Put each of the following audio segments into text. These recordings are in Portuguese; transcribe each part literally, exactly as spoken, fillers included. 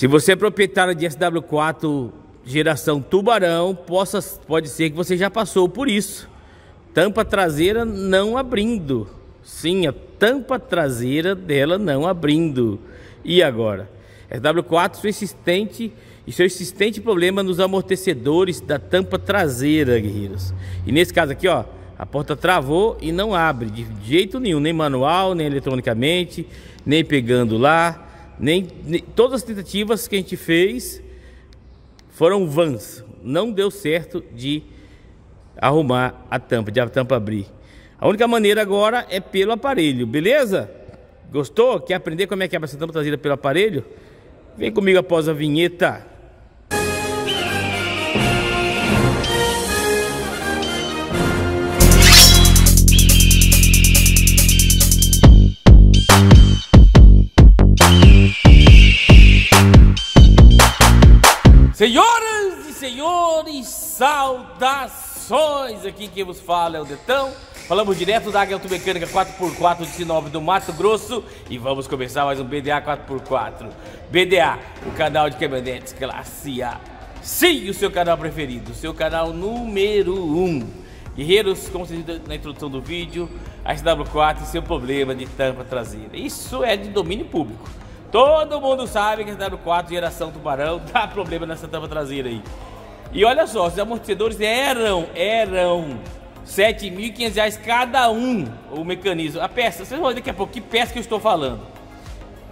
Se você é proprietário de S W quatro geração Tubarão, possa, pode ser que você já passou por isso. Tampa traseira não abrindo. Sim, a tampa traseira dela não abrindo. E agora? S W quatro, seu insistente e seu insistente problema nos amortecedores da tampa traseira, guerreiros. E nesse caso aqui, ó, a porta travou e não abre de jeito nenhum, nem manual, nem eletronicamente, nem pegando lá. Nem, nem, todas as tentativas que a gente fez foram vãs. Não deu certo de arrumar a tampa, de a tampa abrir. A única maneira agora é pelo aparelho, beleza? Gostou? Quer aprender como é que abre essa tampa traseira pelo aparelho? Vem comigo após a vinheta. Senhoras e senhores, saudações! Aqui quem vos fala é o Detão. Falamos direto da Águia Auto Mecânica quatro por quatro de Sinop, do Mato Grosso. E vamos começar mais um B D A quatro por quatro. B D A, o canal de caminhonetes classe A. Sim, o seu canal preferido, o seu canal número um. Guerreiros, como vocês viram na introdução do vídeo, a S W quatro e seu problema de tampa traseira. Isso é de domínio público. Todo mundo sabe que a S W quatro geração Tubarão dá problema nessa tampa traseira aí. E olha só, os amortecedores eram, eram sete mil e quinhentos reais cada um, o mecanismo, a peça. Vocês vão ver daqui a pouco que peça que eu estou falando.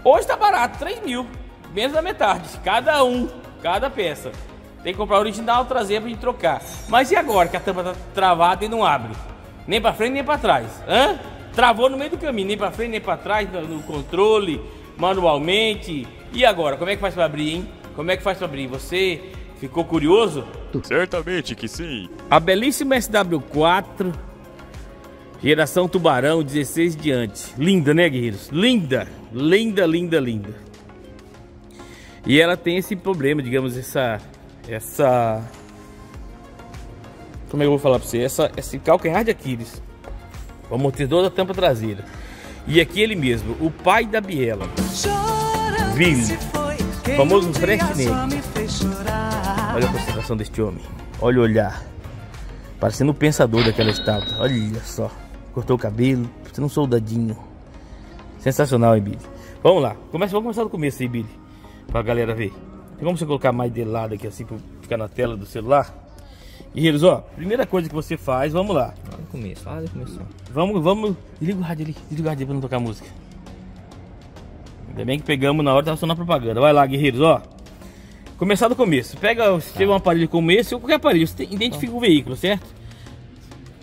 Hoje tá barato, três mil, menos da metade, cada um, cada peça. Tem que comprar a original, traseira pra gente trocar. Mas e agora que a tampa tá travada e não abre? Nem pra frente, nem pra trás. Hã? Travou no meio do caminho, nem pra frente, nem pra trás, no controle... manualmente. E agora, como é que faz para abrir, hein? Como é que faz para abrir? Você ficou curioso? Certamente que sim. A belíssima S W quatro geração Tubarão dezesseis diante. Linda, né, guerreiros? Linda, linda, linda, linda. E ela tem esse problema, digamos, essa essa como é que eu vou falar para você? Essa esse calcanhar de Aquiles. O amortecedor da tampa traseira. E aqui ele mesmo, o pai da biela, Billy, o famoso fretinete. Olha a concentração deste homem, olha o olhar, parecendo o pensador daquela estátua. Olha só, cortou o cabelo, parecendo um soldadinho. Sensacional, hein, Billy? Vamos lá, Começa, vamos começar do começo aí, Billy, pra galera ver. Tem como você colocar mais de lado aqui, assim, pra ficar na tela do celular? Guerreiros, ó, primeira coisa que você faz, vamos lá. Olha o começo, olha o começo. Vamos, vamos. Desliga o rádio ali, desliga o rádio pra não tocar música. Ainda bem que pegamos na hora, tava sonando propaganda. Vai lá, guerreiros, ó. Começar do começo. Pega, se tiver um aparelho como esse, ou qualquer aparelho, você identifica o veículo, certo?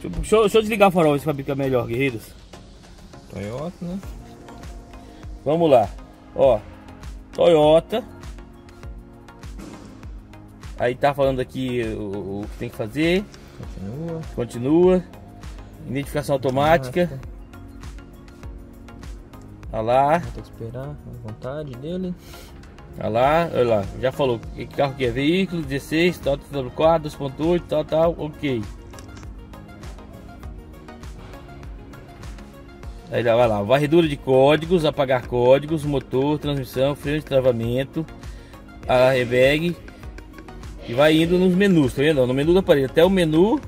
Deixa eu, deixa eu, deixa eu desligar o farol pra ficar melhor, guerreiros. Toyota, né? Vamos lá, ó. Toyota. Aí tá falando aqui o, o que tem que fazer. Continua. Continua. Identificação automática. Olha lá. Vou ter que esperar a vontade dele. Olha lá, olha lá. Já falou que carro que é, veículo, dezesseis, tal, S W quatro, dois ponto oito, tal, tal, ok. Aí lá, vai lá. Varredura de códigos, apagar códigos, motor, transmissão, freio de travamento, a airbag. E vai indo nos menus, tá vendo? No menu do aparelho, até o menu.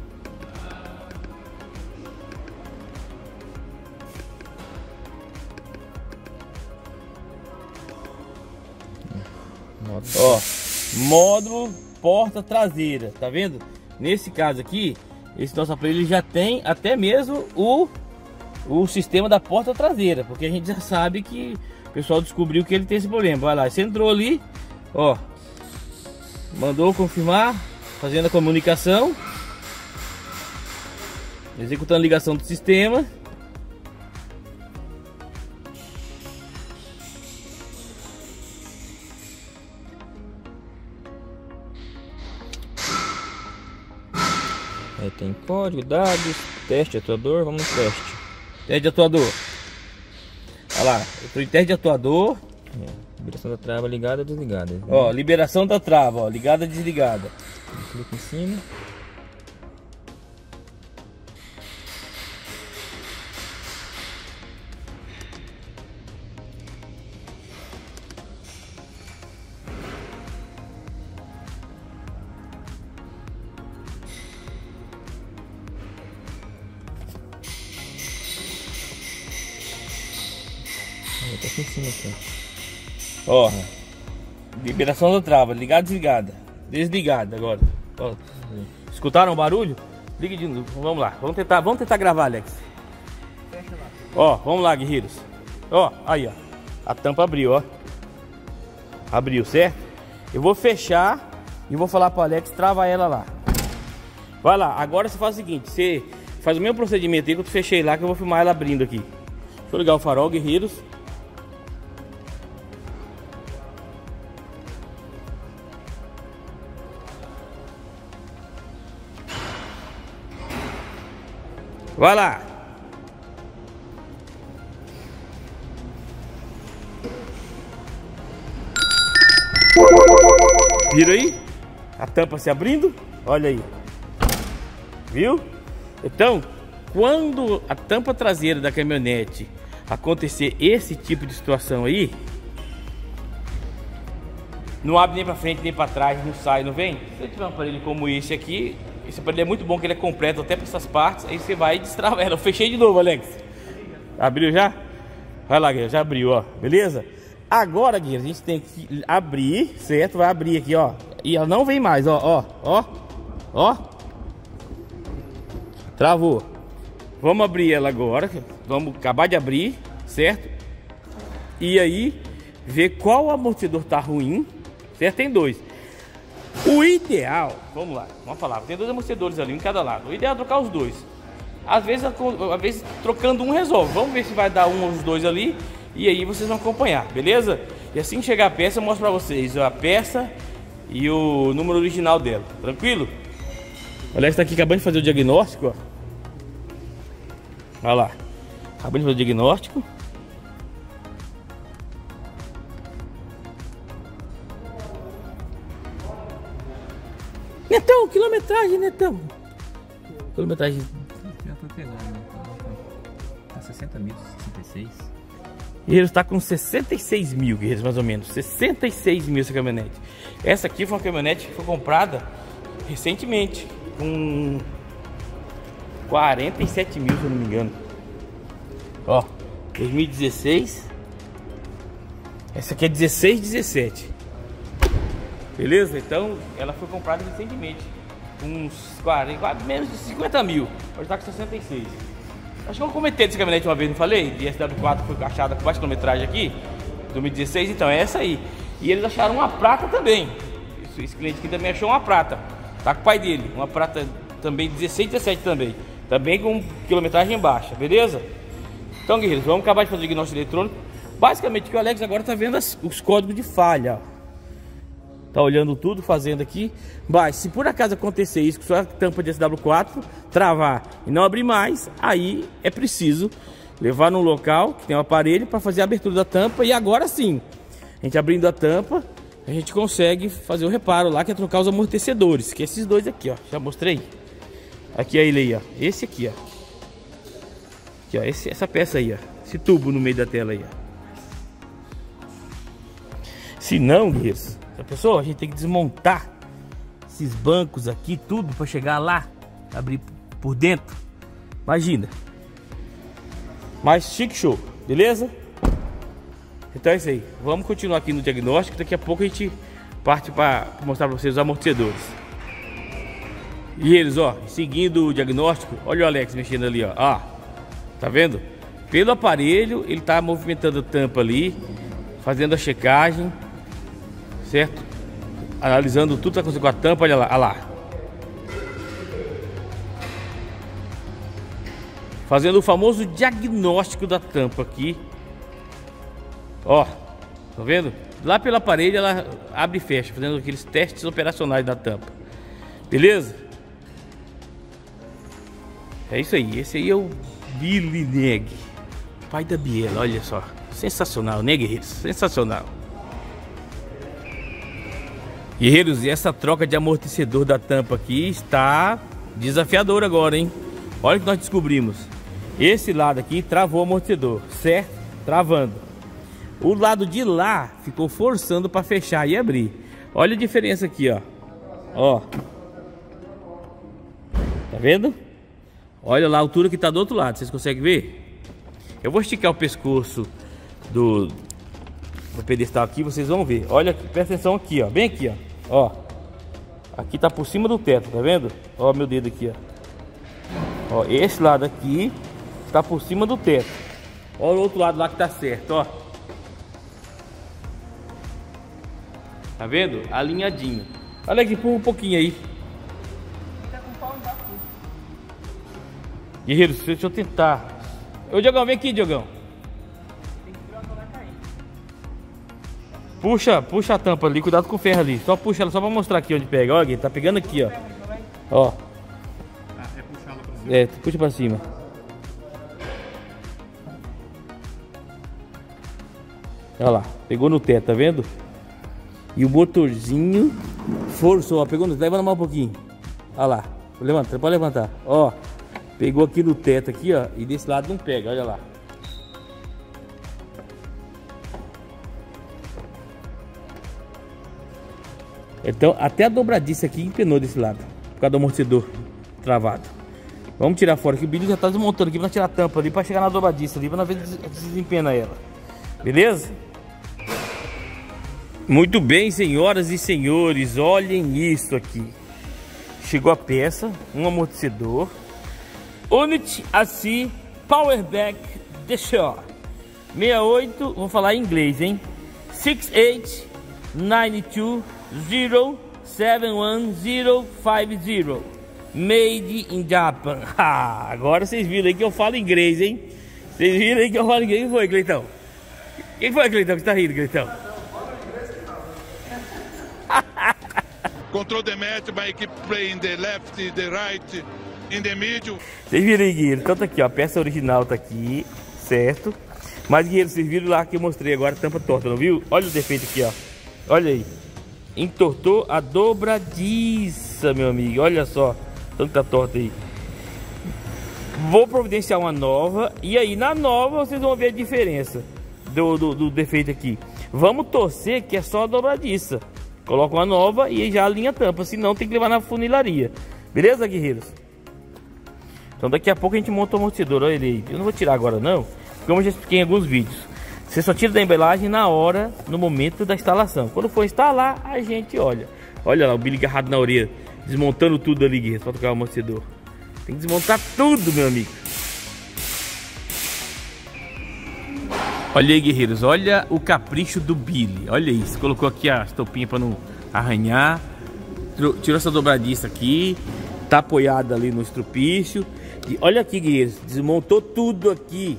Modo. Ó, módulo porta traseira, tá vendo? Nesse caso aqui, esse nosso aparelho já tem até mesmo o, o sistema da porta traseira, porque a gente já sabe que o pessoal descobriu que ele tem esse problema. Vai lá, você entrou ali, ó. Mandou confirmar, fazendo a comunicação, executando a ligação do sistema. Aí tem código, dados, teste atuador, vamos no teste. Teste de atuador. Olha lá, eu tô em teste de atuador. É. Liberação da trava ligada, desligada. Né? Ó, liberação da trava, ó, ligada, desligada. Clica em cima. Tá aqui em cima aqui, ó. Ó. Liberação da trava, ligada, desligada. Desligada agora. Ó. Escutaram o barulho? Ligue de novo. Vamos lá. Vamos tentar, vamos tentar gravar, Alex. Fecha lá. Ó, vamos lá, guerreiros. Ó, aí, ó. A tampa abriu, ó. Abriu, certo? Eu vou fechar e vou falar para Alex, trava ela lá. Vai lá, agora você faz o seguinte, você faz o mesmo procedimento aí que eu fechei lá, que eu vou filmar ela abrindo aqui. Deixa eu ligar o farol, guerreiros. Vai lá. Vira aí, a tampa se abrindo, olha aí, viu? Então, quando a tampa traseira da caminhonete acontecer esse tipo de situação aí, não abre nem para frente nem para trás, não sai, não vem. Se você tiver um aparelho como esse aqui, esse aparelho é muito bom, que ele é completo até para essas partes, aí você vai e destrava ela. Eu fechei de novo, Alex. Abriu já? Vai lá, já abriu, ó, beleza? Agora, guia, a gente tem que abrir, certo? Vai abrir aqui, ó. E ela não vem mais, ó, ó, ó, ó. Travou. Vamos abrir ela agora. Vamos acabar de abrir, certo? E aí, ver qual amortecedor tá ruim, certo? Tem dois. O ideal, vamos lá, vamos falar. Tem dois amortecedores ali, um em cada lado. O ideal é trocar os dois. Às vezes, às vezes trocando um resolve. Vamos ver se vai dar um ou os dois ali. E aí vocês vão acompanhar, beleza? E assim que chegar a peça eu mostro pra vocês a peça e o número original dela, tranquilo? O Alex tá aqui acabando de fazer o diagnóstico, ó. Olha lá, acabando de fazer o diagnóstico. Netão, quilometragem, Netão. Quilometragem. Já tô pegando, né? Tá sessenta mil, sessenta e seis. Ele está com sessenta e seis mil, guerreiros, mais ou menos. sessenta e seis mil essa caminhonete. Essa aqui foi uma caminhonete que foi comprada recentemente. Com quarenta e sete mil, se eu não me engano. Ó, dois mil e dezesseis. Essa aqui é dezesseis, dezessete. Beleza? Então, ela foi comprada recentemente. Com uns quarenta, menos de cinquenta mil. Hoje está com sessenta e seis. Acho que eu comentei dessa caminhonete uma vez, não falei? De S W quatro foi achada com baixa quilometragem aqui, dois mil e dezesseis, então é essa aí. E eles acharam uma prata também. Esse, esse cliente aqui também achou uma prata. Tá com o pai dele, uma prata também, dezesseis, dezessete também. Também com quilometragem baixa, beleza? Então, guerreiros, vamos acabar de fazer o diagnóstico eletrônico. Basicamente, que o Alex agora tá vendo as, os códigos de falha, ó. Tá olhando tudo, fazendo aqui. Mas se por acaso acontecer isso, que sua tampa de S W quatro travar e não abrir mais, aí é preciso levar num local que tem um aparelho para fazer a abertura da tampa. E agora sim, a gente abrindo a tampa, a gente consegue fazer o reparo lá, que é trocar os amortecedores, que é esses dois aqui, ó. Já mostrei. Aqui é ele aí, ó. Esse aqui, ó. Aqui, ó. Esse, essa peça aí, ó. Esse tubo no meio da tela aí, ó. Se não, isso. Pessoal, a gente tem que desmontar esses bancos aqui, tudo, para chegar lá, abrir por dentro. Imagina. Mas chique show, beleza? Então é isso aí. Vamos continuar aqui no diagnóstico. Daqui a pouco a gente parte para mostrar para vocês os amortecedores. E eles, ó, seguindo o diagnóstico. Olha o Alex mexendo ali, ó. Ah, tá vendo? Pelo aparelho, ele tá movimentando a tampa ali, fazendo a checagem. Certo? Analisando tudo que tá acontecendo com a tampa, olha lá, olha lá. Fazendo o famoso diagnóstico da tampa aqui. Ó, tá vendo? Lá pelo aparelho ela abre e fecha, fazendo aqueles testes operacionais da tampa. Beleza? É isso aí, esse aí é o Billy Neg, pai da Biela, olha só. Sensacional, né, guerreiros? Sensacional. Guerreiros, e essa troca de amortecedor da tampa aqui está desafiadora agora, hein? Olha o que nós descobrimos. Esse lado aqui travou o amortecedor, certo? Travando. O lado de lá ficou forçando para fechar e abrir. Olha a diferença aqui, ó. Ó. Tá vendo? Olha lá a altura que tá do outro lado, vocês conseguem ver? Eu vou esticar o pescoço do, do pedestal aqui, vocês vão ver. Olha, presta atenção aqui, ó, bem aqui, ó. Ó, aqui tá por cima do teto, tá vendo? Ó, meu dedo aqui, ó. Ó, esse lado aqui tá por cima do teto. Ó, o outro lado lá que tá certo, ó. Tá vendo? Alinhadinho. Olha aqui, empurra um pouquinho aí. Tá com pau embaixo. Guerreiro, deixa eu tentar. Ô, Diogão, vem aqui, Diogão. Tem que tirar, vai cair. Puxa, puxa a tampa ali, cuidado com o ferro ali. Só puxa ela, só pra mostrar aqui onde pega. Olha, Guilherme, tá pegando aqui, ó. Ó. Ah, é puxar ela pra cima. É, puxa pra cima. Olha lá, pegou no teto, tá vendo? E o motorzinho forçou, ó, pegou no teto, levanta mais um pouquinho. Olha lá, levanta, pode levantar, ó. Pegou aqui no teto aqui, ó, e desse lado não pega, olha lá. Então, até a dobradiça aqui empenou desse lado, por causa do amortecedor travado. Vamos tirar fora, que o Billy já tá desmontando aqui pra tirar a tampa ali, pra chegar na dobradiça ali, pra na vez desempena ela. Beleza? Muito bem, senhoras e senhores, olhem isso aqui. Chegou a peça, um amortecedor Unit A C Powerback Deixar sessenta e oito, vou falar em inglês, hein? seis oito nove dois zero sete um zero cinco zero Made in Japan. Ah, agora vocês viram aí que eu falo inglês, hein? Vocês viram aí que eu falo inglês. Quem foi, Cleitão? Quem foi, Cleitão, que tá rindo, Cleitão? Control the match by keep playing the left, the right, in the middle. Vocês viram aí, Guilherme? Então tá aqui, ó, a peça original tá aqui, certo? Mas, Guilherme, vocês viram lá que eu mostrei agora a tampa torta, não viu? Olha o defeito aqui, ó. Olha aí. Entortou a dobradiça, meu amigo. Olha só, tanto tá torta aí. Vou providenciar uma nova. E aí, na nova, vocês vão ver a diferença do, do, do defeito aqui. Vamos torcer que é só a dobradiça. Coloca uma nova e já alinha a tampa, senão tem que levar na funilaria. Beleza, guerreiros? Então daqui a pouco a gente monta o amortecedor, olha ele aí. Eu não vou tirar agora não, porque eu já expliquei em alguns vídeos. Você só tira da embelagem na hora, no momento da instalação. Quando for instalar, a gente olha. Olha lá, o Billy agarrado na orelha, desmontando tudo ali, guerreiros, pra tocar o amortecedor. Tem que desmontar tudo, meu amigo. Olha aí, guerreiros, olha o capricho do Billy, olha isso, colocou aqui a estopinha para não arranhar, tirou essa dobradiça aqui, tá apoiada ali no estrupício, e olha aqui, guerreiros, desmontou tudo aqui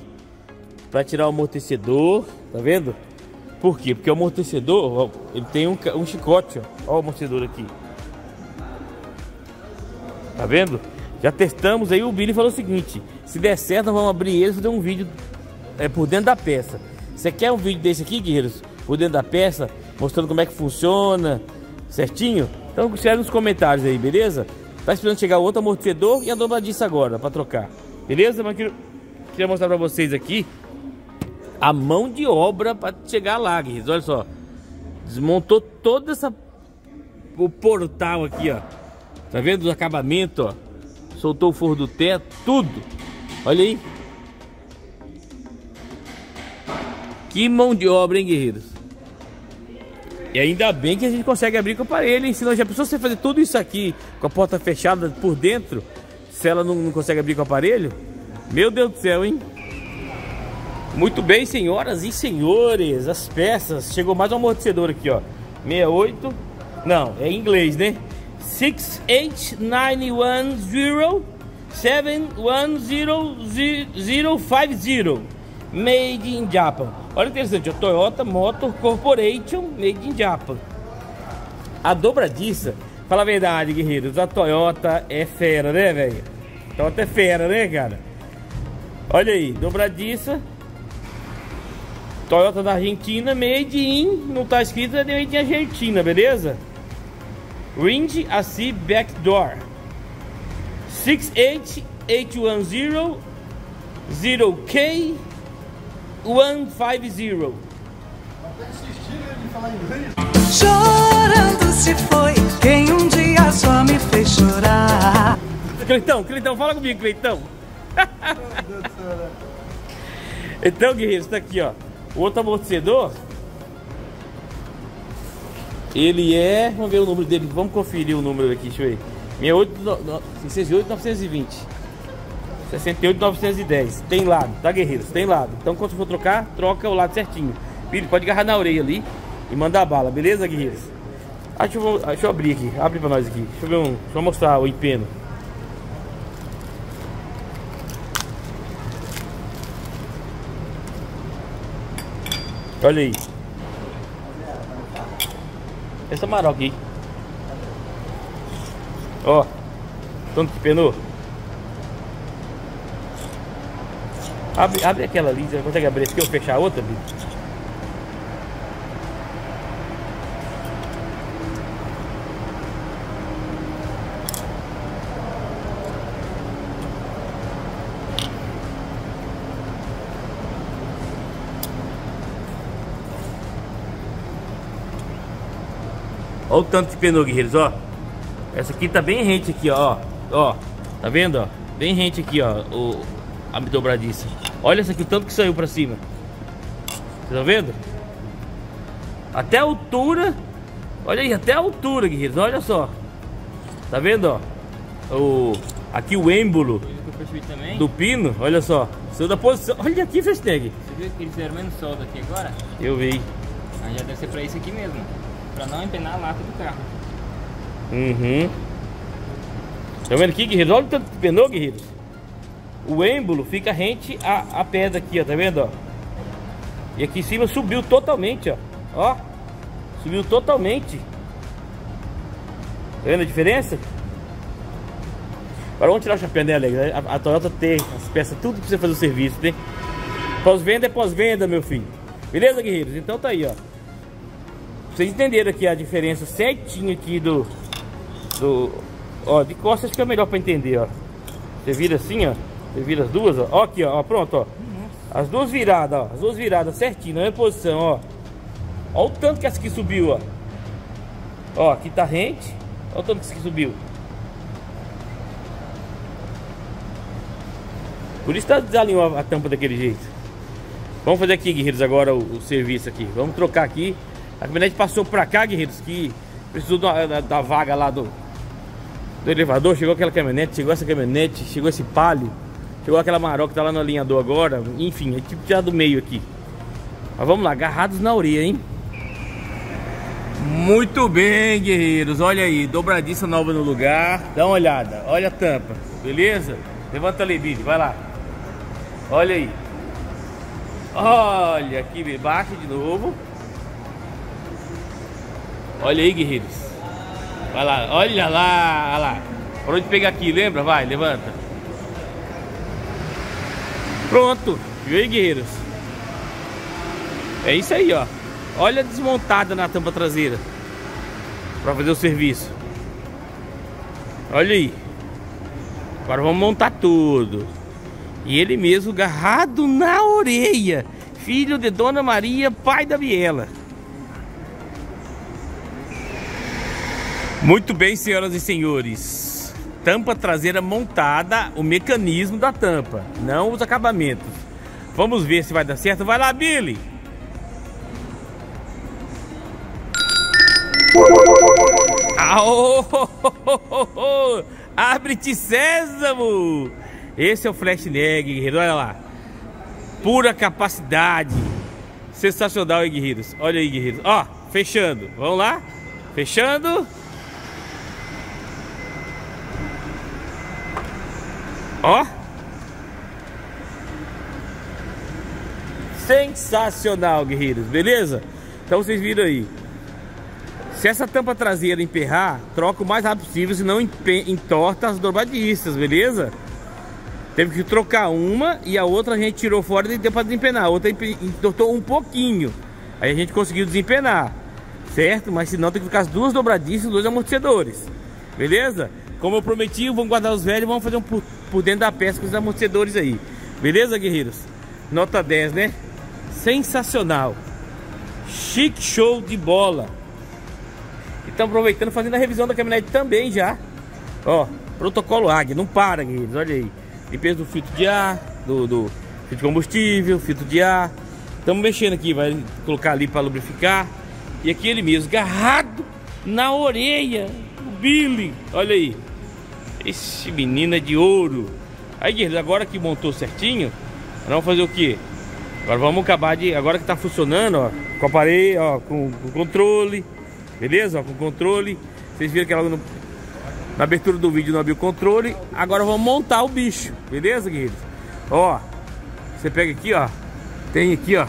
para tirar o amortecedor, tá vendo? Por quê? Porque o amortecedor, ó, ele tem um, um chicote, ó, ó o amortecedor aqui, tá vendo? Já testamos aí, o Billy falou o seguinte, se der certo nós vamos abrir ele e fazer um vídeo... É por dentro da peça. Você quer um vídeo desse aqui, guerreiros? Por dentro da peça, mostrando como é que funciona, certinho? Então escreve nos comentários aí, beleza? Tá esperando chegar o outro amortecedor e a dobradiça agora, pra trocar. Beleza? Mas queria, queria mostrar pra vocês aqui a mão de obra pra chegar lá, guerreiros. Olha só. Desmontou toda essa... O portal aqui, ó. Tá vendo o acabamento, ó? Soltou o forro do teto, tudo. Olha aí. Que mão de obra, hein, guerreiros? E ainda bem que a gente consegue abrir com o aparelho, hein? Senão já pensou você fazer tudo isso aqui com a porta fechada por dentro? Se ela não, não consegue abrir com o aparelho? Meu Deus do céu, hein? Muito bem, senhoras e senhores, as peças. Chegou mais um amortecedor aqui, ó. sessenta e oito. Não, é em inglês, né? seis oito nove um zero sete um zero zero cinco zero. Made in Japan. Olha interessante, a Toyota Motor Corporation Made in Japan. A dobradiça, fala a verdade, guerreiros, a Toyota é fera, né, velho? Toyota é fera, né, cara? Olha aí, dobradiça Toyota da Argentina, Made in, não tá escrito, é Made in Argentina, beleza? Wind A C Backdoor seis oito oito um zero zero K um cinco zero. Chorando se foi quem um dia só me fez chorar. Cleitão, Cleitão, fala comigo, Cleitão. Então, guerreiros, tá aqui, ó. O outro amortecedor, ele é, vamos ver o número dele, vamos conferir o número aqui, deixa eu ver. seis oito, novecentos e vinte. sessenta e oito, novecentos e dez. Tem lado, tá, guerreiros? Tem lado. Então quando você for trocar, troca o lado certinho. Billy, pode agarrar na orelha ali e mandar bala, beleza, guerreiros? Ah, deixa, eu, deixa eu abrir aqui, abre pra nós aqui. Deixa eu, ver um, deixa eu mostrar o empeno. Olha aí. Essa maroca aí. Ó, tanto que penou. Abre, abre aquela ali, você consegue abrir aqui ou fechar a outra, Billy? Olha o tanto que penou, guerreiros, ó. Essa aqui tá bem rente aqui, ó. Ó, tá vendo, ó? Bem rente aqui, ó, o, a dobradiça. Olha essa aqui, o tanto que saiu pra cima. Vocês estão vendo? Até a altura. Olha aí, até a altura, guerreiros, olha só. Tá vendo, ó? O, aqui o êmbolo do pino, olha só. Saiu da posição, olha aqui, Festeg. Você viu que eles fizeram menos solda aqui agora? Eu vi. Ah, já deve ser pra isso aqui mesmo, pra não empenar a lata do carro. Uhum. Tá vendo aqui, guerreiros? Olha o tanto que penou, guerreiros. O êmbolo fica rente à, à pedra aqui, ó. Tá vendo, ó? E aqui em cima subiu totalmente, ó. Ó. Subiu totalmente. Tá vendo a diferença? Agora vamos tirar o chapéu, né, Alex? A, a Toyota tem as peças, tudo que precisa fazer o serviço, né? Pós-venda é pós-venda, meu filho. Beleza, guerreiros? Então tá aí, ó. Vocês entenderam aqui a diferença certinho aqui do, do ó, de costas acho que é melhor para entender, ó. Você vira assim, ó, você vira as duas, ó, ó aqui, ó, pronto, ó. As duas viradas, ó, as duas viradas certinho, na mesma posição, ó. Ó o tanto que essa aqui subiu, ó. Ó, aqui tá rente, ó o tanto que essa aqui subiu. Por isso tá desalinhou a, a tampa daquele jeito. Vamos fazer aqui, guerreiros, agora o, o serviço aqui. Vamos trocar aqui. A caminhonete passou pra cá, guerreiros, que precisou da, da, da vaga lá do, do elevador. Chegou aquela caminhonete, chegou essa caminhonete, chegou esse palio, chegou aquela maroca que tá lá no alinhador agora. Enfim, é tipo tirar do meio aqui. Mas vamos lá, agarrados na orelha, hein? Muito bem, guerreiros, olha aí, dobradiça nova no lugar. Dá uma olhada, olha a tampa, beleza? Levanta ali, Billy, vai lá. Olha aí. Olha aqui, baixa de novo. Olha aí, guerreiros. Vai lá, olha lá, olha lá. Por onde pegar aqui, lembra? Vai, levanta. Pronto. Viu aí, guerreiros? É isso aí, ó. Olha a desmontada na tampa traseira pra fazer o serviço. Olha aí. Agora vamos montar tudo. E ele mesmo agarrado na orelha. Filho de Dona Maria, pai da Biela. Muito bem, senhoras e senhores, tampa traseira montada, o mecanismo da tampa, não os acabamentos. Vamos ver se vai dar certo. Vai lá, Billy! Aô! Abre-te, sésamo! Esse é o flash leg, guerreiro, olha lá. Pura capacidade. Sensacional, hein, guerreiros? Olha aí, guerreiros. Ó, fechando. Vamos lá? Fechando. Ó, sensacional, guerreiros, beleza? Então vocês viram aí. Se essa tampa traseira emperrar, troca o mais rápido possível, senão entorta as dobradiças, beleza? Teve que trocar uma e a outra a gente tirou fora e deu pra desempenar. A outra entortou um pouquinho, aí a gente conseguiu desempenar, certo? Mas senão tem que ficar as duas dobradiças e dois amortecedores, beleza? Como eu prometi, vamos guardar os velhos e vamos fazer um por, por dentro da peça com os amortecedores aí. Beleza, guerreiros? Nota dez, né? Sensacional. Chique, show de bola. E estamos aproveitando, fazendo a revisão da caminhonete também já. Ó, protocolo Águia, não para, guerreiros, olha aí. Limpeza do filtro de ar, do, do filtro de combustível, filtro de ar, Estamos mexendo aqui, vai colocar ali para lubrificar. E aqui ele mesmo, agarrado na orelha, o Billy. Olha aí, esse menino é de ouro. Aí, guerreiros, agora que montou certinho, nós vamos fazer o quê? Agora vamos acabar de... Agora que tá funcionando, ó, com a parede, ó, com o controle. Beleza? Ó, com o controle. Vocês viram que logo no, na abertura do vídeo não abriu o controle. Agora vamos montar o bicho. Beleza, guerreiros? Ó, você pega aqui, ó. Tem aqui, ó,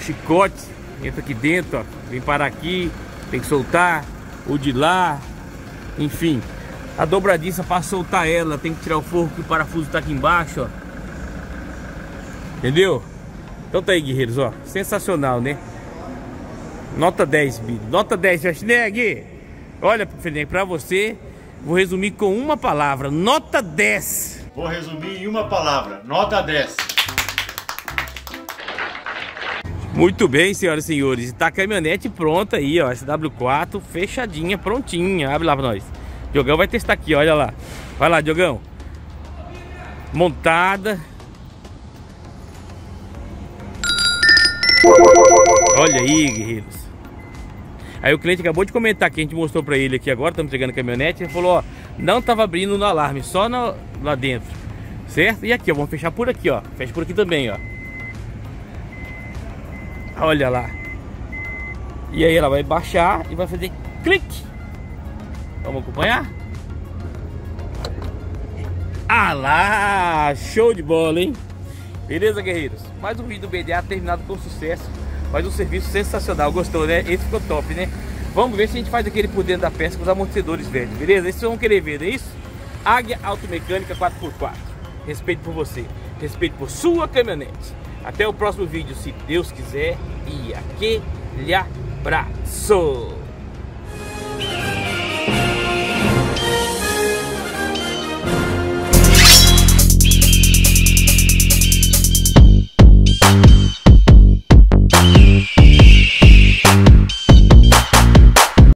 chicote. Entra aqui dentro, ó. Vem parar aqui. Tem que soltar. O de lá. Enfim. A dobradiça, para soltar ela, tem que tirar o forro, que o parafuso tá aqui embaixo, ó. Entendeu? Então tá aí, guerreiros, ó. Sensacional, né? Nota dez, Billy. Nota dez, hashtag. Olha, Fernando, pra você, vou resumir com uma palavra. Nota dez. Vou resumir em uma palavra. Nota dez. Muito bem, senhoras e senhores. Tá a caminhonete pronta aí, ó. S W quatro fechadinha, prontinha. Abre lá pra nós. Diogão vai testar aqui, olha lá. Vai lá, Diogão. Montada. Olha aí, guerreiros. Aí o cliente acabou de comentar que a gente mostrou pra ele aqui agora. Estamos entregando a caminhonete. Ele falou, ó, não tava abrindo no alarme, só no, lá dentro. Certo? E aqui, ó, vamos fechar por aqui, ó. Fecha por aqui também, ó. Olha lá. E aí ela vai baixar e vai fazer clique. Vamos acompanhar? Ah lá! Show de bola, hein? Beleza, guerreiros? Mais um vídeo do B D A terminado com sucesso. Mas um serviço sensacional. Gostou, né? Esse ficou top, né? Vamos ver se a gente faz aquele por dentro da peça com os amortecedores velhos, beleza? Esses vocês vão querer ver, não é isso? Águia Auto Mecânica quatro por quatro. Respeito por você. Respeito por sua caminhonete. Até o próximo vídeo, se Deus quiser. E aquele abraço!